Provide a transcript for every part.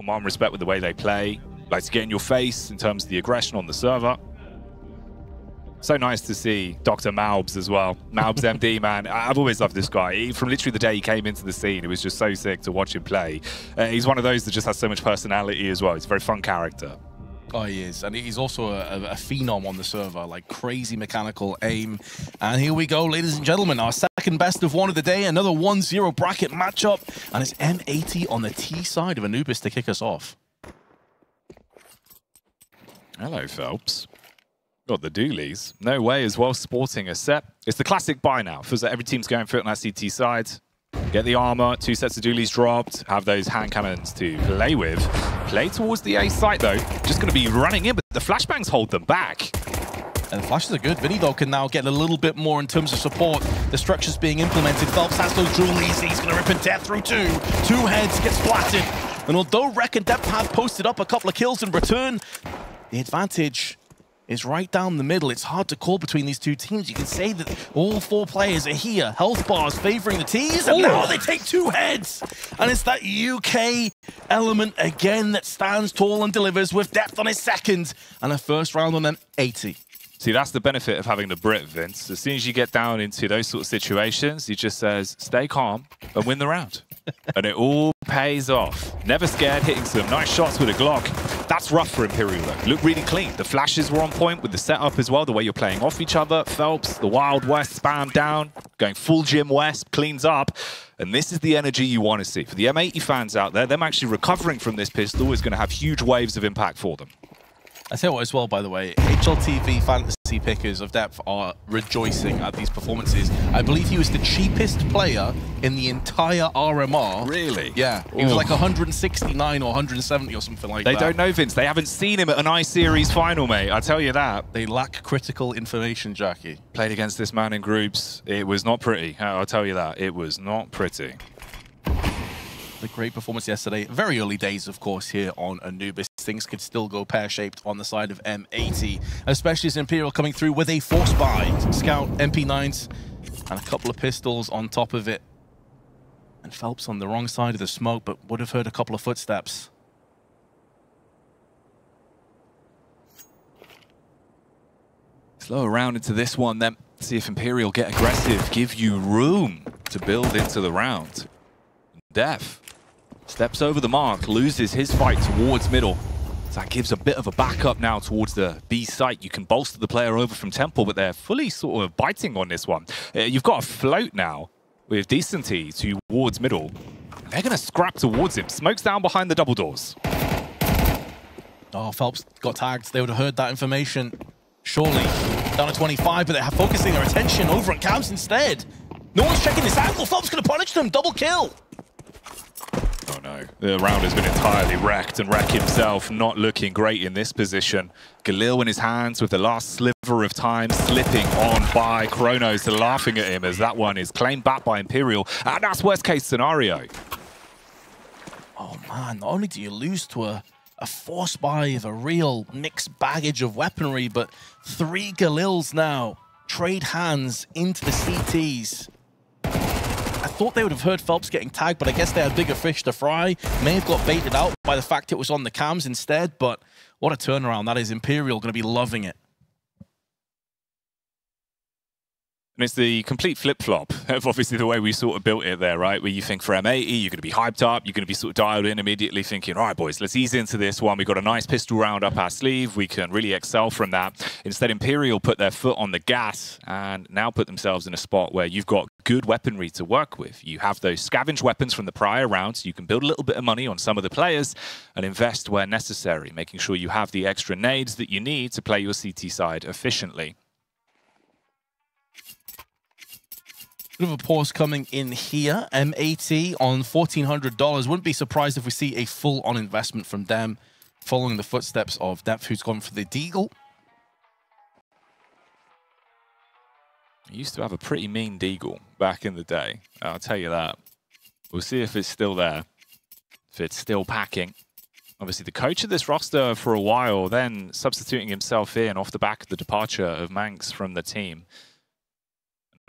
command respect with the way they play, like to get in your face in terms of the aggression on the server. So nice to see Dr. Malbs as well. Malbs MD, man. I've always loved this guy. He, from literally the day he came into the scene, it was just so sick to watch him play. He's one of those that just has so much personality as well. He's a very fun character. Oh, he is. And he's also a phenom on the server, like crazy mechanical aim. And here we go, ladies and gentlemen, our second best of one of the day, another 1-0 bracket matchup. And it's M80 on the T side of Anubis to kick us off. Hello, Phelps. Got the doolies. No Way as well, sporting a set. It's the classic buy now. Feels like every team's going for it on that CT side. Get the armor, 2 sets of doolies dropped, have those hand cannons to play with. Play towards the A site though. Just going to be running in, but the flashbangs hold them back. And the flashes are good. Vinnie though can now get a little bit more in terms of support. The structure's being implemented. Phelps has those doolies. He's going to rip and death through two. 2 heads, gets flattened. And although Wreck and Depth have posted up a couple of kills in return, the advantage is right down the middle. It's hard to call between these two teams. You can say that all 4 players are here. Health bars favoring the Ts, and now they take 2 heads. And it's that UK element again that stands tall and delivers with Depth on his second and a first round on an M80. See, that's the benefit of having the Brit, Vince. As soon as you get down into those sort of situations, he just says, stay calm and win the round. And it all pays off. Never scared, hitting some nice shots with a Glock. That's rough for Imperial though. Looked really clean. The flashes were on point with the setup as well, the way you're playing off each other. Phelps, the Wild West spam down, going full Jim West, cleans up. And this is the energy you want to see. For the M80 fans out there, them actually recovering from this pistol is going to have huge waves of impact for them. I tell you what as well, by the way, HLTV fantasy pickers of Depth are rejoicing at these performances. I believe he was the cheapest player in the entire RMR. Really? Yeah. He was like 169 or 170 or something like that. They don't know, Vince. They haven't seen him at an I Series final, mate. I tell you that. They lack critical information, Jackie. Played against this man in groups. It was not pretty. I'll tell you that. It was not pretty. The great performance yesterday. Very early days, of course, here on Anubis. Things could still go pear-shaped on the side of M80, especially as Imperial coming through with a force buy. Scout, MP9s, and a couple of pistols on top of it. And Phelps on the wrong side of the smoke, but would have heard a couple of footsteps. Slow around into this one, then see if Imperial get aggressive, give you room to build into the round. Depth steps over the mark, loses his fight towards middle. So that gives a bit of a backup now towards the B site. You can bolster the player over from Temple, but they're fully sort of biting on this one. You've got a float now with Decenty towards middle. They're going to scrap towards him. Smoke's down behind the double doors. Oh, Phelps got tagged. They would have heard that information, surely. Down to 25, but they're focusing their attention over on Camps instead. No one's checking this angle. Phelps going to punish them. Double kill. Oh no, the round has been entirely wrecked, and Wreck himself not looking great in this position. Galil in his hands with the last sliver of time, slipping on by Kronos, laughing at him as that one is claimed back by Imperial, and that's worst case scenario. Oh man, not only do you lose to a force buy of a real mixed baggage of weaponry, but 3 Galils now trade hands into the CTs. I thought they would have heard Phelps getting tagged, but I guess they had bigger fish to fry. May have got baited out by the fact it was on the cams instead, but what a turnaround that is. Imperial going to be loving it. And it's the complete flip-flop of obviously the way we sort of built it there, right? Where you think for M80, you're going to be hyped up, you're going to be sort of dialed in immediately thinking, all right, boys, let's ease into this one. We've got a nice pistol round up our sleeve. We can really excel from that. Instead, Imperial put their foot on the gas and now put themselves in a spot where you've got good weaponry to work with. You have those scavenge weapons from the prior rounds. You can build a little bit of money on some of the players and invest where necessary, making sure you have the extra nades that you need to play your CT side efficiently. Bit of a pause coming in here. M80 on $1,400. Wouldn't be surprised if we see a full-on investment from them, following the footsteps of Depth, who's gone for the deagle. I used to have a pretty mean deagle back in the day. I'll tell you that. We'll see if it's still there, if it's still packing. Obviously, the coach of this roster for a while, then substituting himself in off the back of the departure of Manx from the team.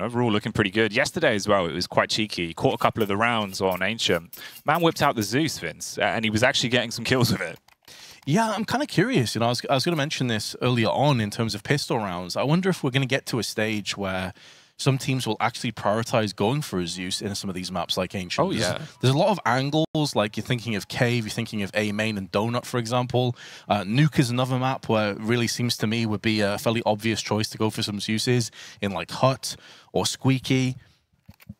Overall, looking pretty good. Yesterday as well, it was quite cheeky. He caught a couple of the rounds on Ancient. Man whipped out the Zeus, Vince, and he was actually getting some kills with it. Yeah, I'm kind of curious. You know, I was going to mention this earlier on in terms of pistol rounds. I wonder if we're going to get to a stage where some teams will actually prioritize going for a Zeus in some of these maps like Ancient. Oh, yeah. There's a lot of angles, like you're thinking of Cave, you're thinking of A Main and Donut, for example. Nuke is another map where it really seems to me would be a fairly obvious choice to go for some Zeuses in like Hut or Squeaky.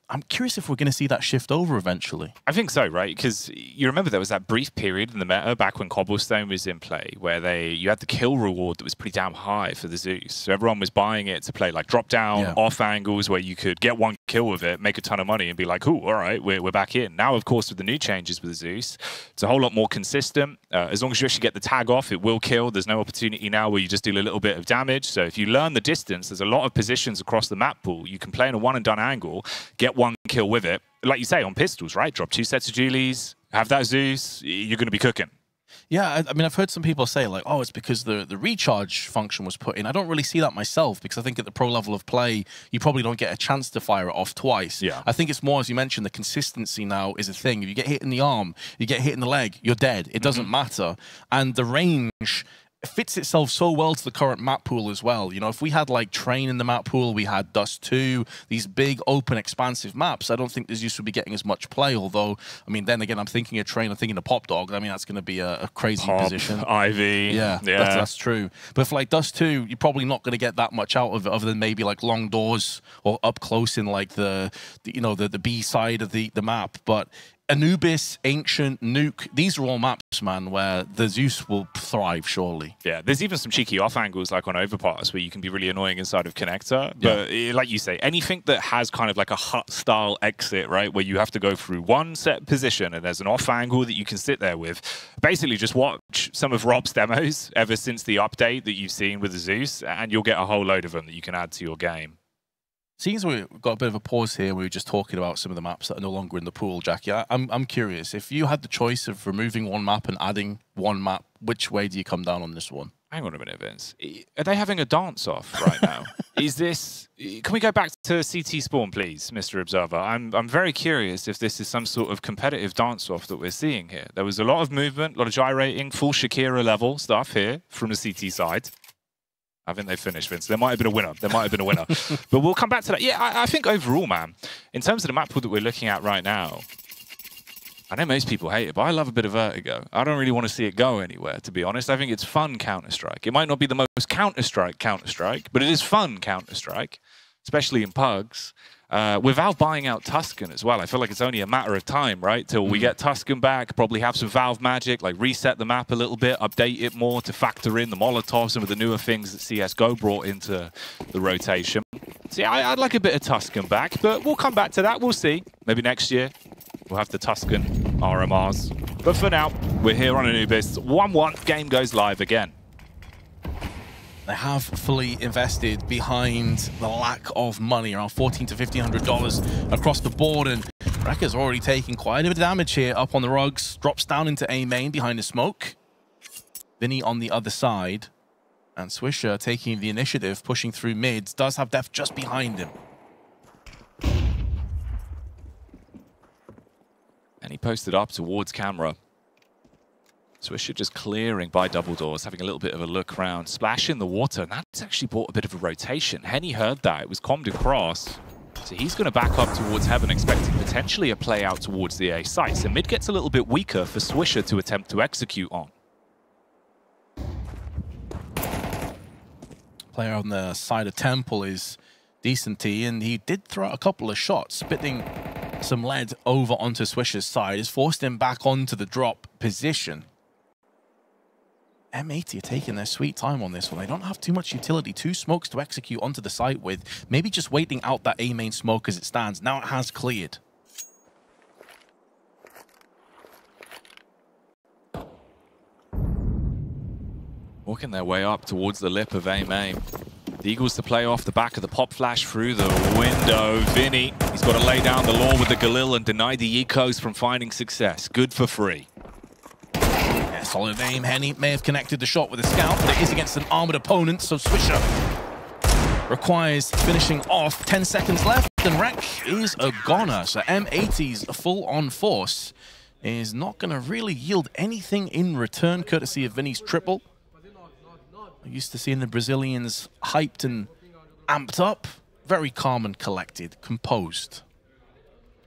I'm curious if we're going to see that shift over eventually. I think so, right? Because you remember there was that brief period in the meta back when Cobblestone was in play where you had the kill reward that was pretty damn high for the Zeus. So everyone was buying it to play like drop down, off angles where you could get one kill with it, make a ton of money and be like, cool, all right, we're back in. Now, of course, with the new changes with the Zeus, it's a whole lot more consistent. As long as you actually get the tag off, it will kill. There's no opportunity now where you just do a little bit of damage. So if you learn the distance, there's a lot of positions across the map pool. You can play in a one and done angle, get one kill with it, like you say, on pistols, right? Drop two sets of Julies, have that Zeus, you're going to be cooking. Yeah, I mean, I've heard some people say, like, oh, it's because the recharge function was put in. I don't really see that myself, because I think at the pro level of play, you probably don't get a chance to fire it off twice. Yeah. I think it's more, as you mentioned, the consistency now is a thing. If you get hit in the arm, you get hit in the leg, you're dead. It doesn't matter. And the range fits itself so well to the current map pool as well. You know, if we had like Train in the map pool, we had Dust 2, these big open expansive maps, I don't think this used to be getting as much play. Although, I mean, then again, I'm thinking of Train, I'm thinking of Pop Dog. I mean, that's going to be a crazy Pop, position. Ivy. Yeah. That's true. But for like Dust 2, you're probably not going to get that much out of it other than maybe like long doors or up close in like the B side of the map. But Anubis, Ancient, Nuke, these are all maps, man, where the Zeus will thrive, surely. Yeah, there's even some cheeky off angles, like on Overpass, where you can be really annoying inside of Connector. But like you say, anything that has kind of like a Hut-style exit, right, where you have to go through one set position and there's an off angle that you can sit there with. Basically, just watch some of Rob's demos ever since the update that you've seen with the Zeus, and you'll get a whole load of them that you can add to your game. Seeing as we've got a bit of a pause here, we were just talking about some of the maps that are no longer in the pool, Jackie. I'm curious, if you had the choice of removing one map and adding one map, which way do you come down on this one? Hang on a minute, Vince. Are they having a dance-off right now? Is this... Can we go back to CT spawn, please, Mr. Observer? I'm very curious if this is some sort of competitive dance-off that we're seeing here. There was a lot of movement, a lot of gyrating, full Shakira-level stuff here from the CT side. I think they finished, Vince. There might have been a winner. There might have been a winner. But we'll come back to that. Yeah, I think overall, man, in terms of the map pool that we're looking at right now, I know most people hate it, but I love a bit of Vertigo. I don't really want to see it go anywhere, to be honest. I think it's fun Counter-Strike. It might not be the most Counter-Strike, but it is fun Counter-Strike, especially in pugs. With Valve buying out Tuskan as well, I feel like it's only a matter of time, right, till we get Tuskan back, probably have some Valve magic, like reset the map a little bit, update it more to factor in the Molotov, some of the newer things that CSGO brought into the rotation. So yeah, I'd like a bit of Tuskan back, but we'll come back to that. We'll see. Maybe next year we'll have the Tuskan RMRs. But for now, we're here on Anubis. 1-1, game goes live again. They have fully invested behind the lack of money, around $1,400 to $1,500 across the board. And Wrecker's already taking quite a bit of damage here up on the rugs. Drops down into A main behind the smoke. Vinnie on the other side. And Swisher taking the initiative, pushing through mids. Does have Depth just behind him. And he posted up towards camera. Swisher just clearing by double doors, having a little bit of a look around. Splash in the water, and that's actually brought a bit of a rotation. Henny heard that. It was commed across. So he's going to back up towards heaven, expecting potentially a play out towards the A site. So mid gets a little bit weaker for Swisher to attempt to execute on. Player on the side of Temple is Decenty, and he did throw out a couple of shots, spitting some lead over onto Swisher's side. It's forced him back onto the drop position. M80 are taking their sweet time on this one. They don't have too much utility. Two smokes to execute onto the site with. Maybe just waiting out that A main smoke as it stands. Now it has cleared. Walking their way up towards the lip of A main. The Eagles to play off the back of the pop flash through the window. Vinnie, he's got to lay down the law with the Galil and deny the Ecos from finding success. Good for free. Solid aim. Henny may have connected the shot with a scout, but it is against an armored opponent, so Swisher requires finishing off. 10 seconds left, and Wreck is a goner. So M80's full-on force is not going to really yield anything in return, courtesy of Vinnie's triple. I'm used to seeing the Brazilians hyped and amped up. Very calm and collected, composed.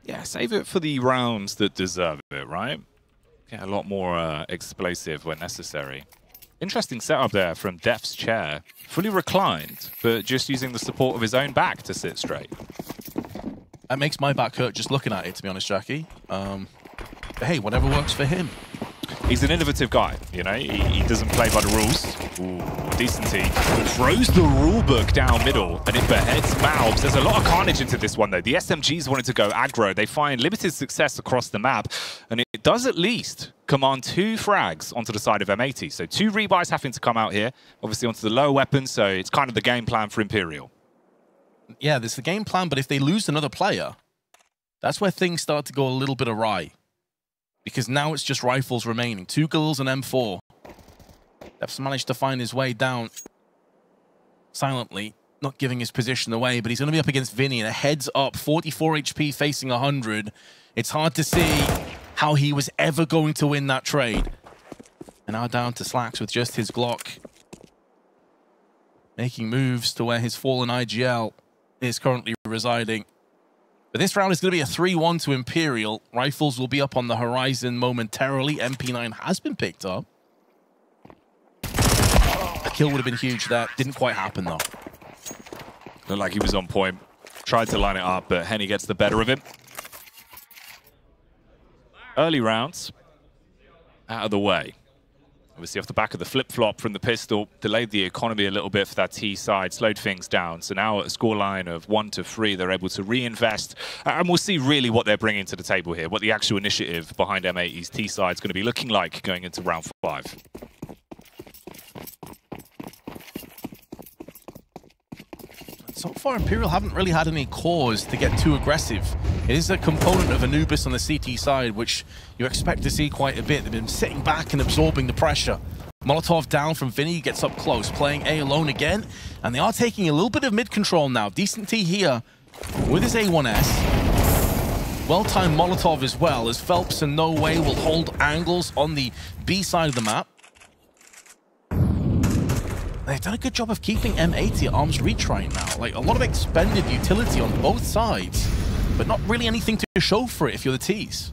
Yeah, save it for the rounds that deserve it, right? Yeah, a lot more explosive when necessary. Interesting setup there from Depth's chair. Fully reclined, but just using the support of his own back to sit straight. That makes my back hurt just looking at it, to be honest, Jackie. But hey, whatever works for him. He's an innovative guy, you know? He doesn't play by the rules. Ooh, Decenty throws the rulebook down middle, and it beheads Malbs. There's a lot of carnage into this one, though. The SMGs wanted to go aggro. They find limited success across the map, and it does at least command 2 frags onto the side of M80. So 2 rebuys having to come out here, obviously onto the lower weapon, so it's kind of the game plan for Imperial. Yeah, there's the game plan, but if they lose another player, that's where things start to go a little bit awry. Because now it's just rifles remaining. 2 guls and M4. Depth's managed to find his way down silently, not giving his position away, but he's going to be up against Vinnie and a heads up, 44 HP facing 100. It's hard to see how he was ever going to win that trade. And now down to Slax with just his Glock. Making moves to where his fallen IGL is currently residing. But this round is going to be a 3-1 to Imperial. Rifles will be up on the horizon momentarily. MP9 has been picked up. A kill would have been huge. That didn't quite happen, though. Looked like he was on point. Tried to line it up, but Henny gets the better of him. Early rounds. Out of the way. Obviously off the back of the flip-flop from the pistol, delayed the economy a little bit for that T side, slowed things down. So now at a scoreline of 1-3, they're able to reinvest. And we'll see really what they're bringing to the table here, what the actual initiative behind M80's T side's going to be looking like going into round 5. So far, Imperial haven't really had any cause to get too aggressive. It is a component of Anubis on the CT side, which you expect to see quite a bit. They've been sitting back and absorbing the pressure. Molotov down from Vinnie, gets up close, playing A alone again. And they are taking a little bit of mid-control now. Decenty here with his A1S. Well-timed Molotov as well, as Phelps and No Way will hold angles on the B side of the map. They've done a good job of keeping M80 at arm's reach right now. Like, a lot of expended utility on both sides, but not really anything to show for it if you're the T's.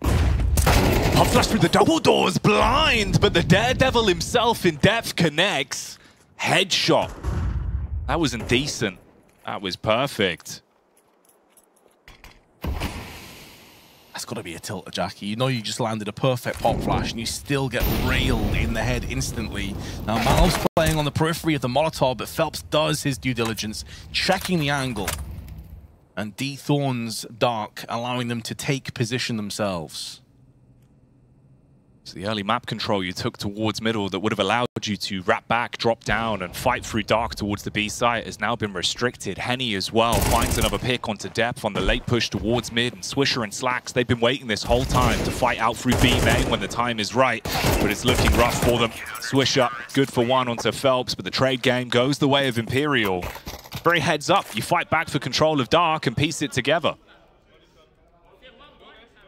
Pop flash through the double doors, blind, but the daredevil himself in Depth connects. Headshot. That was indecent. That was perfect. That's got to be a tilter, Jackie. You know you just landed a perfect pop flash and you still get railed in the head instantly. Now, Mal's playing on the periphery of the Molotov, but Phelps does his due diligence, checking the angle. And dethorns Dark, allowing them to take position themselves. So the early map control you took towards middle that would have allowed you to wrap back, drop down, and fight through Dark towards the B site has now been restricted. Henny as well finds another pick onto Depth on the late push towards mid, and Swisher and Slax, they've been waiting this whole time to fight out through B main when the time is right, but it's looking rough for them. Swisher, good for one onto Phelps, but the trade game goes the way of Imperial. Very heads up, you fight back for control of Dark and piece it together.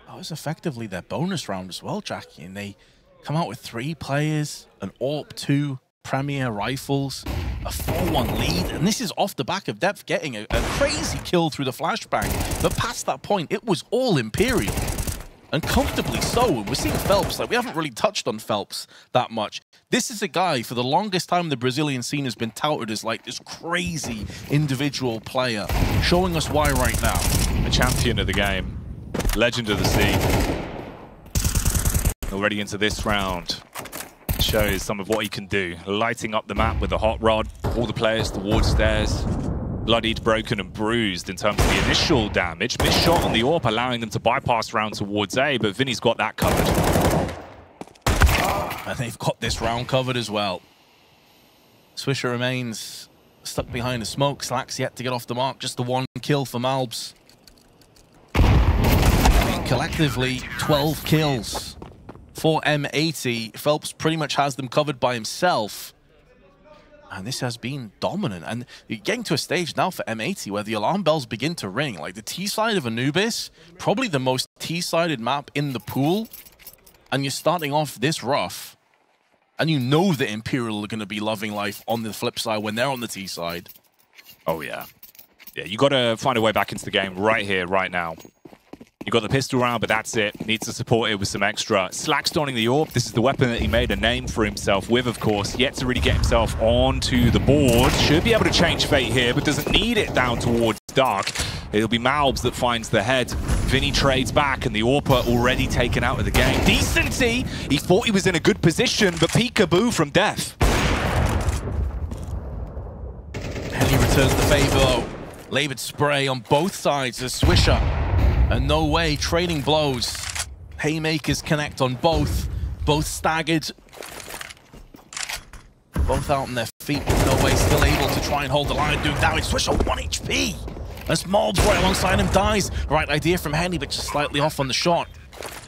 That was effectively their bonus round as well, Jackie, and they come out with 3 players, an AWP, 2 Premier rifles, a 4-1 lead, and this is off the back of Depth getting a crazy kill through the flashbang, but past that point, it was all Imperial, and comfortably so. And we're seeing Phelps, like, we haven't really touched on Phelps that much. This is a guy, for the longest time, the Brazilian scene has been touted as, like, this crazy individual player, showing us why right now. A champion of the game. Legend of the Sea. Already into this round. Shows some of what he can do. Lighting up the map with a hot rod. All the players towards stairs. Bloodied, broken and bruised in terms of the initial damage. Missed shot on the AWP, allowing them to bypass round towards A, but Vinnie's got that covered. And they've got this round covered as well. Swisher remains stuck behind the smoke. Slax yet to get off the mark. Just the 1 kill for Malbs. Collectively, 12 kills for M80. Phelps pretty much has them covered by himself. And this has been dominant. And you're getting to a stage now for M80 where the alarm bells begin to ring. Like the T-side of Anubis, probably the most T-sided map in the pool. And you're starting off this rough. And you know that Imperial are going to be loving life on the flip side when they're on the T-side. Oh, yeah. Yeah, you got to find a way back into the game right here, right now. You got the pistol round, but that's it. Needs to support it with some extra. Slax donning the AWP. This is the weapon that he made a name for himself with, of course. Yet to really get himself onto the board. Should be able to change fate here, but doesn't need it down towards Dark. It'll be Malbs that finds the head. Vinnie trades back, and the AWPer already taken out of the game. Decenty! He thought he was in a good position, but peekaboo from Depth. Henny returns the favor. Labored spray on both sides as Swisher and No Way trading blows. Haymakers connect on both. Both staggered. Both out on their feet. No Way still able to try and hold the line and do damage. Swisher 1 HP. As Malbs right alongside him dies. Right idea from Henny, but just slightly off on the shot.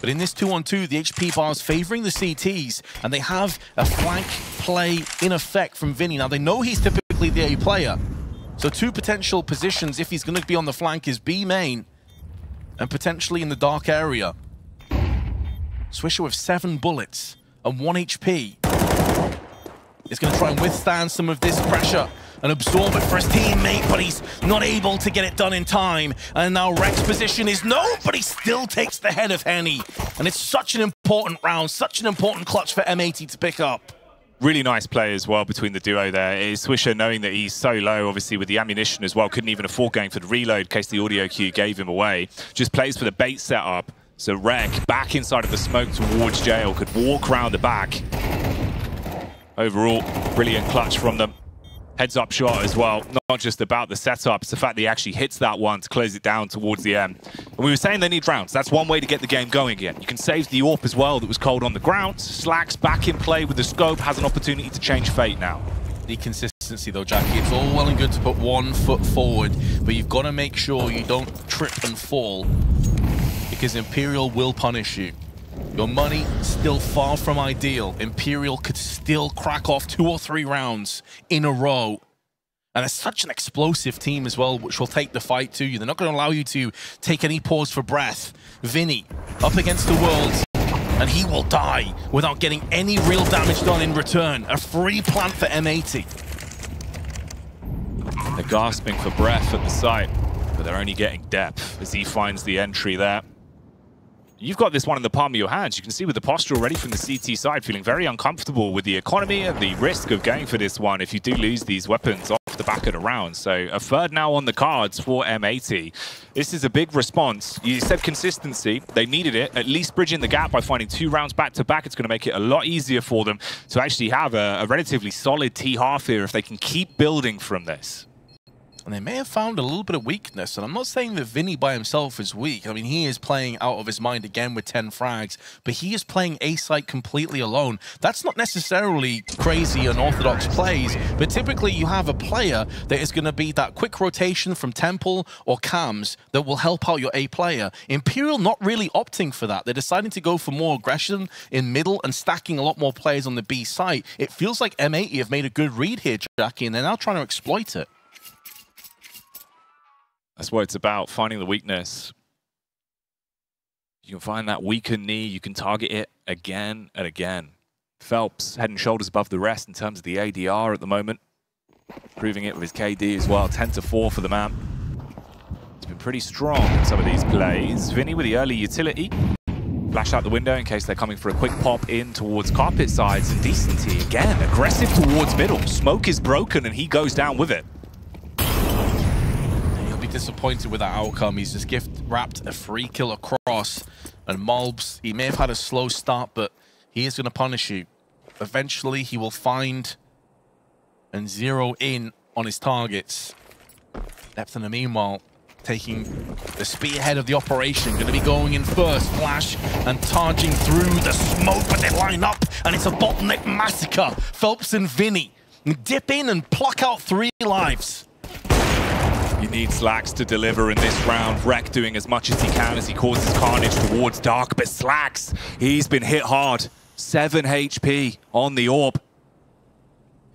But in this 2-on-2, the HP bar's favoring the CTs, and they have a flank play in effect from Vinnie. Now, they know he's typically the A player. So two potential positions, if he's going to be on the flank, is B main and potentially in the dark area. Swisher with 7 bullets and 1 HP is going to try and withstand some of this pressure and absorb it for his teammate, but he's not able to get it done in time. And now Wreck's position is no, but he still takes the head of Henny. And it's such an important round, such an important clutch for M80 to pick up. Really nice play as well between the duo there. It is Swisher knowing that he's so low, obviously with the ammunition as well, couldn't even afford going for the reload in case the audio cue gave him away. Just plays for the bait setup. So Wreck back inside of the smoke towards jail, could walk round the back. Overall, brilliant clutch from them. Heads up shot as well, not just about the setup, it's the fact that he actually hits that one to close it down towards the end. And we were saying they need rounds, that's one way to get the game going again. You can save the AWP as well that was cold on the ground. Slax back in play with the scope, has an opportunity to change fate now. The consistency though, Jackie, it's all well and good to put one foot forward, but you've got to make sure you don't trip and fall, because Imperial will punish you. Your money still far from ideal. Imperial could still crack off 2 or 3 rounds in a row. And it's such an explosive team as well, which will take the fight to you. They're not going to allow you to take any pause for breath. Vinnie up against the world, and he will die without getting any real damage done in return. A free plant for M80. They're gasping for breath at the sight, but they're only getting depth as he finds the entry there. You've got this one in the palm of your hands. You can see with the posture already from the CT side, feeling very uncomfortable with the economy and the risk of going for this one if you do lose these weapons off the back of the round. So a third now on the cards for M80. This is a big response. You said consistency. They needed it. At least bridging the gap by finding 2 rounds back-to-back. It's going to make it a lot easier for them to actually have a relatively solid T-half here if they can keep building from this. And they may have found a little bit of weakness. And I'm not saying that Vinnie by himself is weak. I mean, he is playing out of his mind again with 10 frags. But he is playing A-site completely alone. That's not necessarily crazy unorthodox plays. But typically, you have a player that is going to be that quick rotation from Temple or Cams that will help out your A player. Imperial not really opting for that. They're deciding to go for more aggression in middle and stacking a lot more players on the B site. It feels like M80 have made a good read here, Jackie, and they're now trying to exploit it. That's what it's about, finding the weakness. You can find that weakened knee, you can target it again and again. Phelps, head and shoulders above the rest in terms of the ADR at the moment. Proving it with his KD as well, 10-4 for the man. He's been pretty strong in some of these plays. Vinnie with the early utility. Flash out the window in case they're coming for a quick pop in towards carpet sides. And Decenty again, aggressive towards middle. Smoke is broken and he goes down with it. Disappointed with that outcome. He's just gift-wrapped a free kill across. And Malbs, he may have had a slow start, but he is going to punish you. Eventually, he will find and zero in on his targets. Depth in the meanwhile, taking the spearhead of the operation. Going to be going in first. Flash and charging through the smoke, but they line up, and it's a bottleneck massacre. Phelps and Vinnie dip in and pluck out 3 lives. You need Slax to deliver in this round. Wreck doing as much as he can as he causes carnage towards Dark. But Slax, he's been hit hard. 7 HP on the AWP.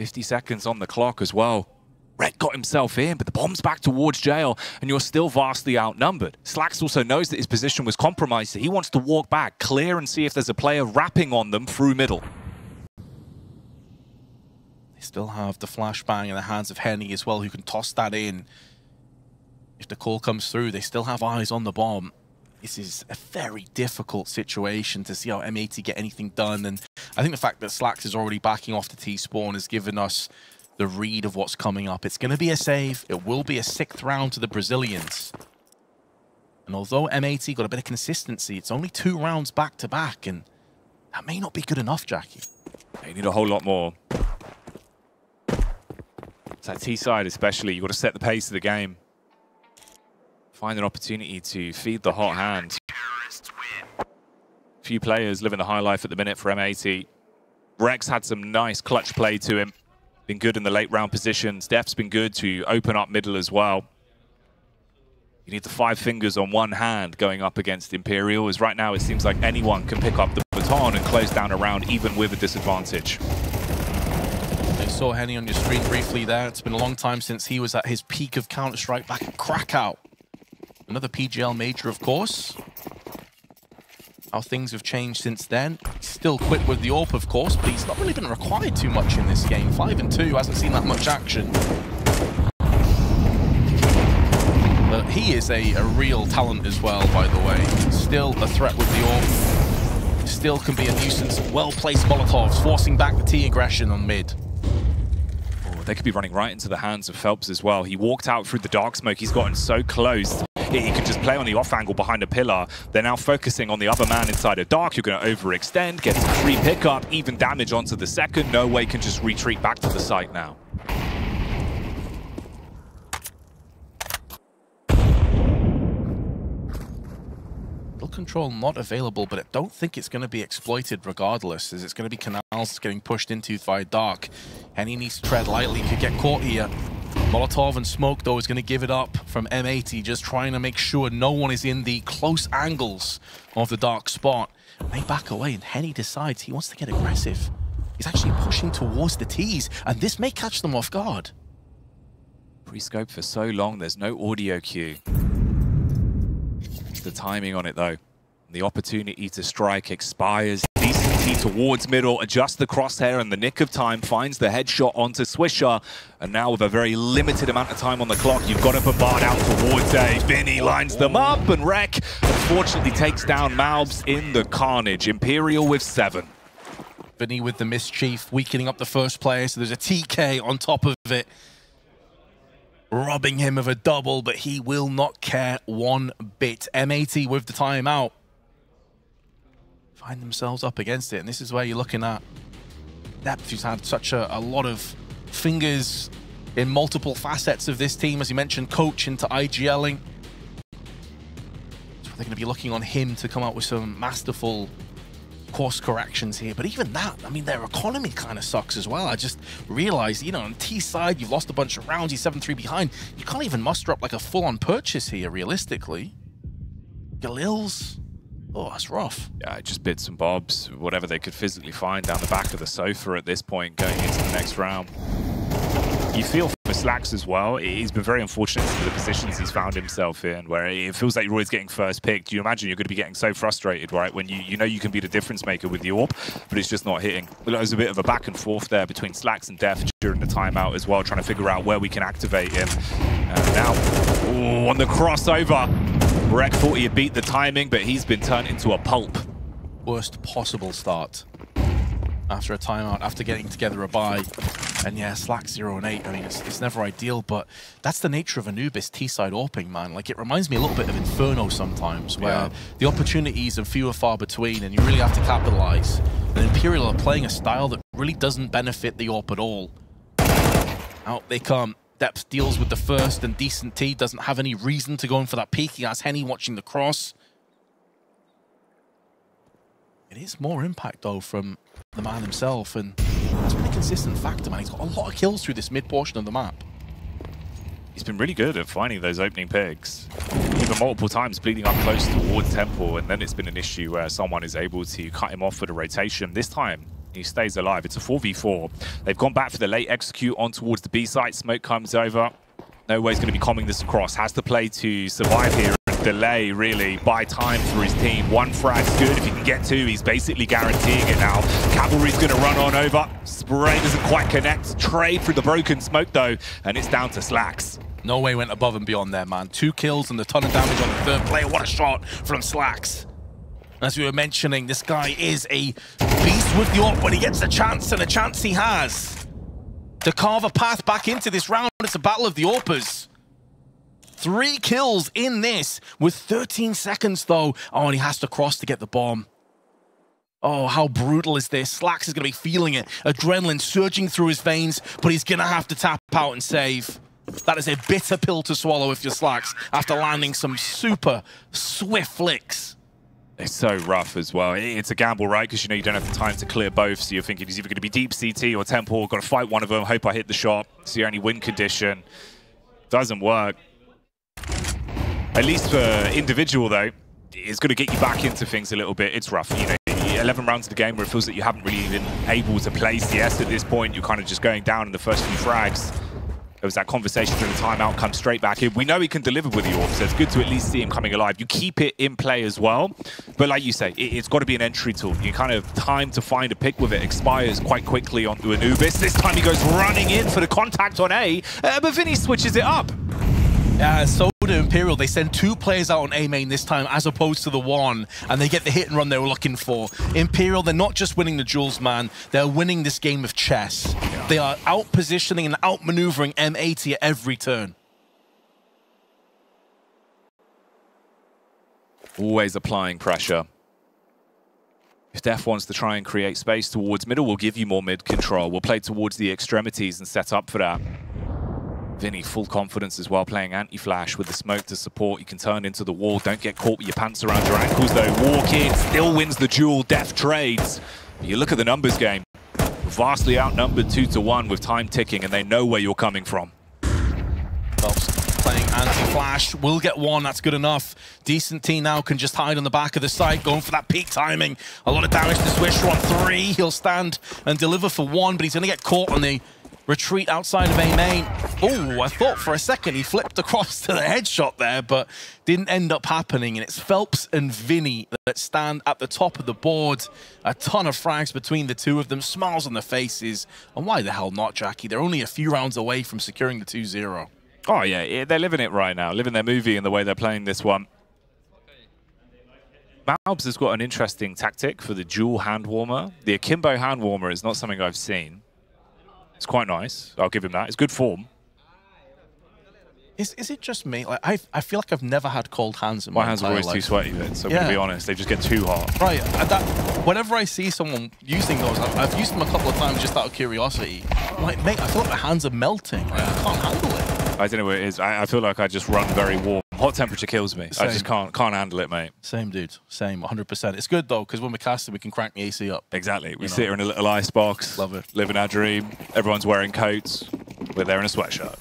50 seconds on the clock as well. Wreck got himself in, but the bomb's back towards jail, and you're still vastly outnumbered. Slax also knows that his position was compromised, so he wants to walk back, clear, and see if there's a player rapping on them through middle. They still have the flashbang in the hands of Henny as well, who can toss that in. If the call comes through, they still have eyes on the bomb. This is a very difficult situation to see how M80 get anything done. And I think the fact that Slax is already backing off the T-spawn has given us the read of what's coming up. It's going to be a save. It will be a 6th round to the Brazilians. And although M80 got a bit of consistency, it's only 2 rounds back-to-back. And that may not be good enough, Jackie. They need a whole lot more. It's that T-side especially. You've got to set the pace of the game. Find an opportunity to feed the hot hand. Few players living the high life at the minute for M80. Rex had some nice clutch play to him. Been good in the late round positions. Death's been good to open up middle as well. You need the 5 fingers on one hand going up against Imperial, as right now it seems like anyone can pick up the baton and close down a round even with a disadvantage. I saw Henny on your screen briefly there. It's been a long time since he was at his peak of Counter-Strike back in Krakow. Another PGL major, of course. How things have changed since then. Still quick with the AWP, of course, but he's not really been required too much in this game. 5 and 2, hasn't seen that much action. But he is a real talent as well, by the way. Still a threat with the AWP. Still can be a nuisance. Well-placed Molotovs, forcing back the T aggression on mid. Oh, they could be running right into the hands of Phelps as well. He walked out through the dark smoke. He's gotten so close. He could just play on the off angle behind a pillar. They're now focusing on the other man inside a dark. You're going to overextend, gets a free pickup, even damage onto the second. No Way can just retreat back to the site now. Little control not available, but I don't think it's going to be exploited regardless, as it's going to be Canals getting pushed into by dark. And he needs to tread lightly, could get caught here. Molotov and smoke, though, is going to give it up from M80, just trying to make sure no one is in the close angles of the dark spot. They back away, and Henny decides he wants to get aggressive. He's actually pushing towards the T's, and this may catch them off guard. Pre-scope for so long, there's no audio cue. It's the timing on it, though. The opportunity to strike expires. Decenty towards middle, adjusts the crosshair in the nick of time, finds the headshot onto Swisher. And now with a very limited amount of time on the clock, you've got to bombard out towards A. Vinnie lines them up, and Wreck unfortunately takes down Malbs in the carnage. Imperial with 7. Vinnie with the mischief, weakening up the first player, so there's a TK on top of it. Robbing him of a double, but he will not care one bit. M80 with the timeout. Find themselves up against it, and this is where you're looking at Depth, who's had such a lot of fingers in multiple facets of this team, as you mentioned, coach into IGLing. So they're going to be looking on him to come out with some masterful course corrections here, but even that, I mean, their economy kind of sucks as well. I just realized, you know, on T side, you've lost a bunch of rounds, you're 7-3 behind. You can't even muster up like a full-on purchase here, realistically. Galil's... oh, that's rough. Yeah, just bits and bobs, whatever they could physically find down the back of the sofa at this point going into the next round. You feel for Slax as well. He's been very unfortunate for the positions he's found himself in, where it feels like you're always getting first picked. You imagine you're going to be getting so frustrated, right, when you know you can be the difference maker with the AWP, but it's just not hitting. There was a bit of a back and forth there between Slax and Depth during the timeout as well, trying to figure out where we can activate him. And now, ooh, on the crossover. Wreck thought he had beat the timing, but he's been turned into a pulp. Worst possible start after a timeout, after getting together a bye. And yeah, Slack 0 and 8. I mean, it's never ideal, but that's the nature of Anubis T-side AWPing, man. Like, it reminds me a little bit of Inferno sometimes, where the opportunities are few or far between, and you really have to capitalize. And Imperial are playing a style that really doesn't benefit the AWP at all. Out they come. Depth deals with the first, and Decenty doesn't have any reason to go in for that peek. He has Henny watching the cross. It is more impact, though, from the man himself, and that's been a consistent factor, man. He's got a lot of kills through this mid-portion of the map. He's been really good at finding those opening picks. Even multiple times bleeding up close towards Temple, and then it's been an issue where someone is able to cut him off with a rotation. This time, He stays alive. It's a 4v4. They've gone back for the late execute on towards the B site. Smoke comes over. No Way's going to be combing this across. Has to play to survive here. Delay, really, buy time for his team. One frag's good. If he can get two, he's basically guaranteeing it now. Cavalry's going to run on over. Spray doesn't quite connect. Trade through the broken smoke, though, and it's down to Slax. No Way went above and beyond there, man. 2 kills and a ton of damage on the third player. What a shot from Slax. As we were mentioning, this guy is a beast with the AWP when he gets the chance, and the chance he has to carve a path back into this round. It's a battle of the AWPers. 3 kills in this with 13 seconds, though. Oh, and he has to cross to get the bomb. Oh, how brutal is this? Slax is going to be feeling it. Adrenaline surging through his veins, but he's going to have to tap out and save. That is a bitter pill to swallow if you're Slax after landing some super swift flicks. It's so rough as well. It's a gamble, right? Because you know you don't have the time to clear both, so you're thinking he's either going to be deep CT or Temple. Got to fight one of them. Hope I hit the shot. It's the only win condition. Doesn't work. At least for individual, though, it's going to get you back into things a little bit. It's rough, you know. 11 rounds of the game where it feels that you haven't really been able to play CS at this point. You're kind of just going down in the first few frags. There was that conversation during the timeout, comes straight back in. We know he can deliver with the AWP, so it's good to at least see him coming alive. You keep it in play as well, but like you say, it's got to be an entry tool. You kind of time to find a pick with it. Expires quite quickly onto Anubis. This time he goes running in for the contact on A, but Vinnie switches it up. Yeah, so do Imperial. They send 2 players out on A main this time as opposed to the one, and they get the hit and run they were looking for. Imperial, they're not just winning the duels, man. They're winning this game of chess. Yeah. They are out-positioning and out-maneuvering M80 at every turn. Always applying pressure. If Depth wants to try and create space towards middle, we'll give you more mid control. We'll play towards the extremities and set up for that. Vinnie, full confidence as well, playing anti-flash with the smoke to support. You can turn into the wall. Don't get caught with your pants around your ankles, though. Walk in, still wins the duel. Depth trades. You look at the numbers game. Vastly outnumbered 2-1 with time ticking, and they know where you're coming from. Phelps playing anti-flash. Will get one. That's good enough. Decenty now can just hide on the back of the site, going for that peak timing. A lot of damage to Swisher on 3. He'll stand and deliver for 1, but he's going to get caught on the retreat outside of A main. Oh, I thought for a second he flipped across to the headshot there, but didn't end up happening. And it's Phelps and Vinnie that stand at the top of the board. A ton of frags between the two of them, smiles on their faces. And why the hell not, Jackie? They're only a few rounds away from securing the 2-0. Oh, yeah, they're living it right now, living their movie in the way they're playing this one. Malbs has got an interesting tactic for the dual hand warmer. The akimbo hand warmer is not something I've seen. It's quite nice. I'll give him that. It's good form. Is it just me? Like I feel like I've never had cold hands in my life. My hands are always too sweaty, then, so I'm going to be honest. They just get too hot. Right. Whenever I see someone using those, I've used them a couple of times just out of curiosity. I'm like, mate, I feel like my hands are melting. Like, I can't handle it. I don't know what it is. I feel like I just run very warm. Hot temperature kills me. Same. I just can't handle it, mate. Same, dude. Same, 100%. It's good, though, because when we're casting, we can crank the AC up. Exactly. We sit here in a little ice box. Love it. Living our dream. Everyone's wearing coats. We're there in a sweatshirt.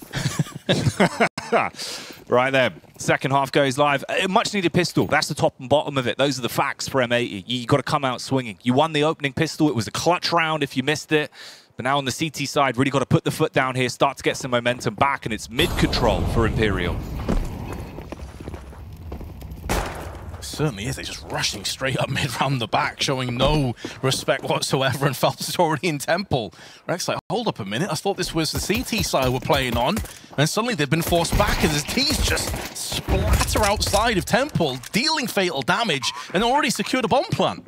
Right there. Second half goes live. A much-needed pistol. That's the top and bottom of it. Those are the facts for M80. You've got to come out swinging. You won the opening pistol. It was a clutch round if you missed it. But now on the CT side, really got to put the foot down here, start to get some momentum back, and it's mid-control for Imperial. Certainly is. They're just rushing straight up mid round the back, showing no respect whatsoever, and Phelps is already in Temple. Wreck's like, hold up a minute, I thought this was the CT side we're playing on, and suddenly they've been forced back as his T's just splatter outside of Temple, dealing fatal damage, and already secured a bomb plant.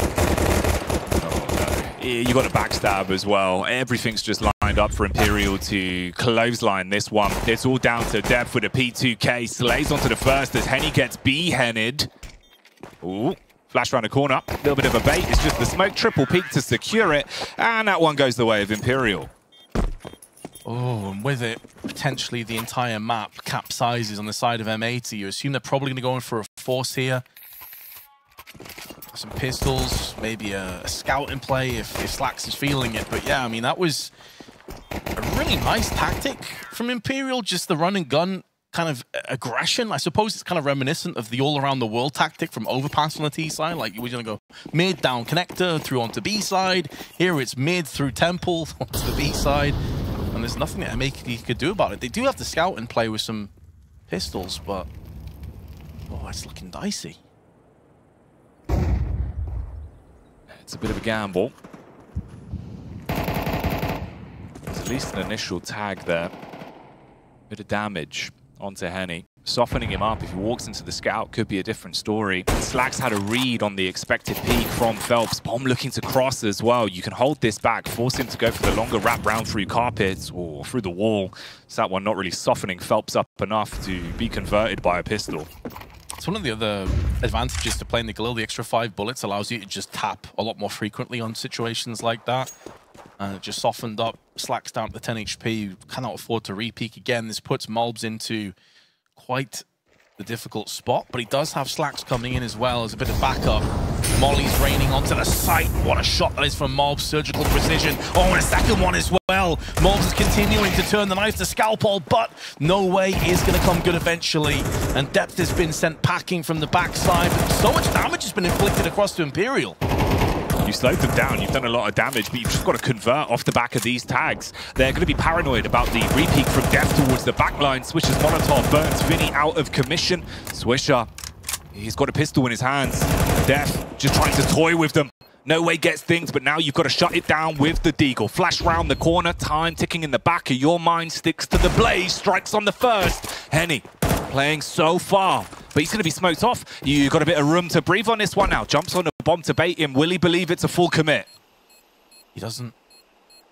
Oh, no. You got a backstab as well. Everything's just lined up for Imperial to clothesline this one. It's all down to Depth with a P2K. Slays onto the first as Henny gets B-Hennied. Ooh, flash around the corner. A little bit of a bait. It's just the smoke. Triple peak to secure it. And that one goes the way of Imperial. Oh, and with it, potentially the entire map capsizes on the side of M80. You assume they're probably going to go in for a force here. Some pistols, maybe a scout in play if Slax is feeling it. But yeah, I mean, that was a really nice tactic from Imperial, just the run and gun kind of aggression. I suppose it's kind of reminiscent of the all-around-the-world tactic from Overpass on the T side. Like, we're going to go mid, down connector, through onto B side. Here it's mid, through temple, onto the B side. And there's nothing that M80 could do about it. They do have to scout and play with some pistols, but... oh, it's looking dicey. It's a bit of a gamble. There's at least an initial tag there. Bit of damage onto Henny, softening him up. If he walks into the scout, could be a different story. Slax had a read on the expected peak from Phelps. Bomb looking to cross as well. You can hold this back, force him to go for the longer wrap round through carpets or through the wall. So that one not really softening Phelps up enough to be converted by a pistol. It's one of the other advantages to playing the Galil. The extra 5 bullets allows you to just tap a lot more frequently on situations like that. And it just softened up, Slacks down to 10 HP, cannot afford to re-peak again. This puts Malbs into quite the difficult spot, but he does have Slacks coming in as well as a bit of backup. Molly's raining onto the site. What a shot that is from Malbs, surgical precision. Oh, and a second one as well. Malbs is continuing to turn the knife to Scalpel, but No Way is going to come good eventually. And Depth has been sent packing from the backside. So much damage has been inflicted across to Imperial. You slowed them down, you've done a lot of damage, but you've just got to convert off the back of these tags. They're going to be paranoid about the re-peak from Depth towards the backline. Swisher's Molotov burns Vinnie out of commission. Swisher, he's got a pistol in his hands. Depth just trying to toy with them. No Way gets things, but now you've got to shut it down with the deagle. Flash round the corner, time ticking in the back of your mind, sticks to the blaze, strikes on the first. Henny playing so far, but he's going to be smoked off. You've got a bit of room to breathe on this one now. Jumps on a bomb to bait him. Will he believe it's a full commit? He doesn't.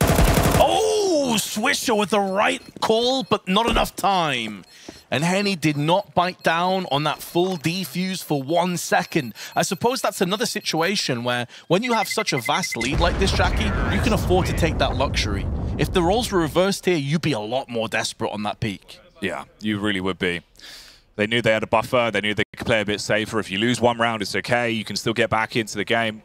Oh, Swisher with the right call, but not enough time. And Henny did not bite down on that full defuse for 1 second. I suppose that's another situation where when you have such a vast lead like this, Jackie, you can afford to take that luxury. If the roles were reversed here, you'd be a lot more desperate on that peak. Yeah, you really would be. They knew they had a buffer. They knew they could play a bit safer. If you lose one round, it's okay. You can still get back into the game.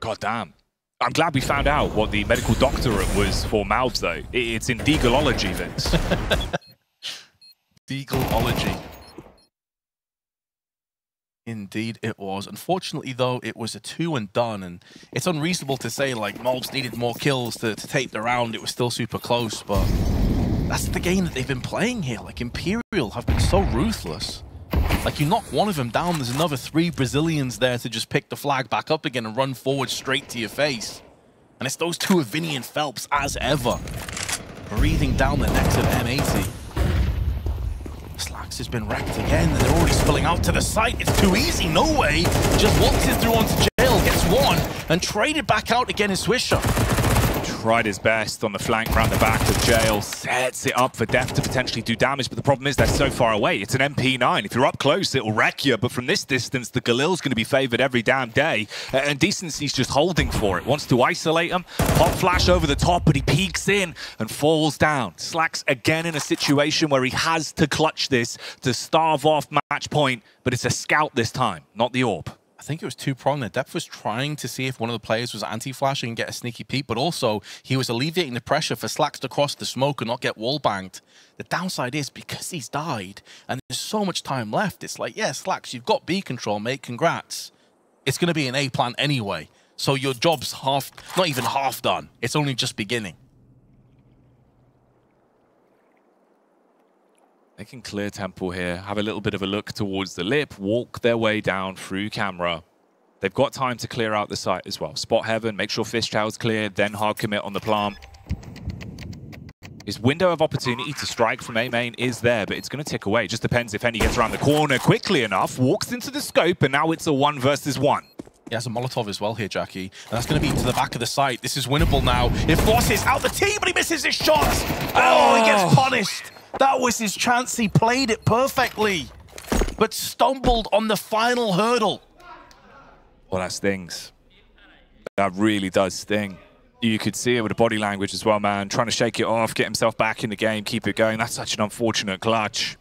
God damn. I'm glad we found out what the medical doctorate was for Malbs, though. It's in deagleology, Vince. Deagleology. Indeed it was. Unfortunately, though, it was a 2 and done, and it's unreasonable to say, like, Malbs needed more kills to take the round. It was still super close, but... that's the game that they've been playing here. Like, Imperial have been so ruthless. Like, you knock one of them down, there's another 3 Brazilians there to just pick the flag back up again and run forward straight to your face. And it's those two of Vinnie and Phelps, as ever, breathing down the necks of M80. Slax has been wrecked again, and they're already spilling out to the site. It's too easy, No Way. Just walks it through onto jail, gets one, and traded back out again in Swisher. Tried his best on the flank round the back of jail, sets it up for Depth to potentially do damage, but the problem is they're so far away. It's an MP9. If you're up close, it'll wreck you, but from this distance, the Galil's going to be favored every damn day, and Decency's just holding for it. Wants to isolate him, pop flash over the top, but he peeks in and falls down. Slacks again in a situation where he has to clutch this to starve off match point, but it's a scout this time, not the orb. I think it was two-pronged there. Depth was trying to see if one of the players was anti-flashing and get a sneaky peek, but also he was alleviating the pressure for Slax to cross the smoke and not get wall-banged. The downside is, because he's died and there's so much time left, it's like, yeah, Slax, you've got B control, mate, congrats. It's going to be an A plan anyway, so your job's half, not even half done. It's only just beginning. They can clear temple here, have a little bit of a look towards the lip, walk their way down through camera. They've got time to clear out the site as well. Spot heaven, make sure fishtail's clear, then hard commit on the plant. His window of opportunity to strike from A main is there, but it's going to tick away. It just depends if Henny gets around the corner quickly enough, walks into the scope, and now it's a 1v1. He has a Molotov as well here, Jackie. And that's going to be to the back of the site. This is winnable now. It forces out the team, but he misses his shots. Oh, he gets punished. That was his chance. He played it perfectly, but stumbled on the final hurdle. Well, that stings. That really does sting. You could see it with the body language as well, man. Trying to shake it off, get himself back in the game, keep it going. That's such an unfortunate clutch.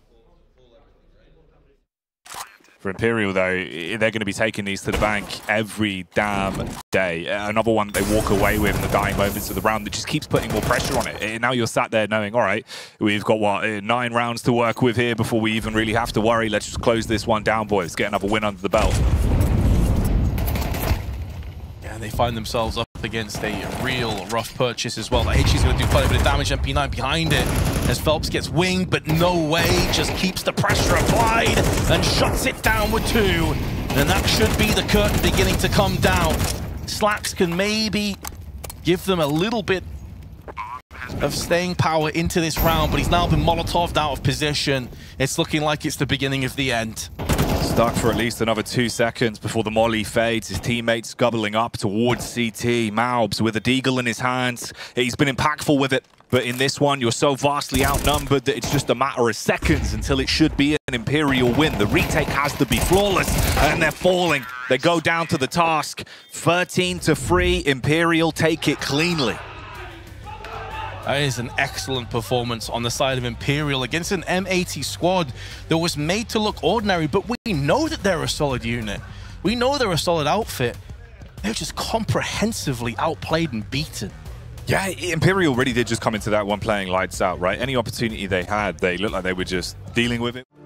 For Imperial, though, they're going to be taking these to the bank every damn day. Another one that they walk away with in the dying moments of the round that just keeps putting more pressure on it. And now you're sat there knowing, all right, we've got, what, 9 rounds to work with here before we even really have to worry. Let's just close this one down, boys. Get another win under the belt. Yeah, they find themselves up against a real rough purchase as well. Like, HG's going to do quite a bit of damage, and P9 behind it. As Phelps gets winged, but No Way just keeps the pressure applied and shuts it down with 2. And that should be the curtain beginning to come down. Slax can maybe give them a little bit of staying power into this round, but he's now been Molotov'd out of position. It's looking like it's the beginning of the end. Stuck for at least another 2 seconds before the molly fades. His teammates scuttling up towards CT. Malbs with a deagle in his hands. He's been impactful with it, but in this one, you're so vastly outnumbered that it's just a matter of seconds until it should be an Imperial win. The retake has to be flawless, and they're falling. They go down to the task. 13-3, Imperial take it cleanly. That is an excellent performance on the side of Imperial against an M80 squad that was made to look ordinary, but we know that they're a solid unit. We know they're a solid outfit. They're just comprehensively outplayed and beaten. Yeah, Imperial really did just come into that one playing lights out, right? Any opportunity they had, they looked like they were just dealing with it.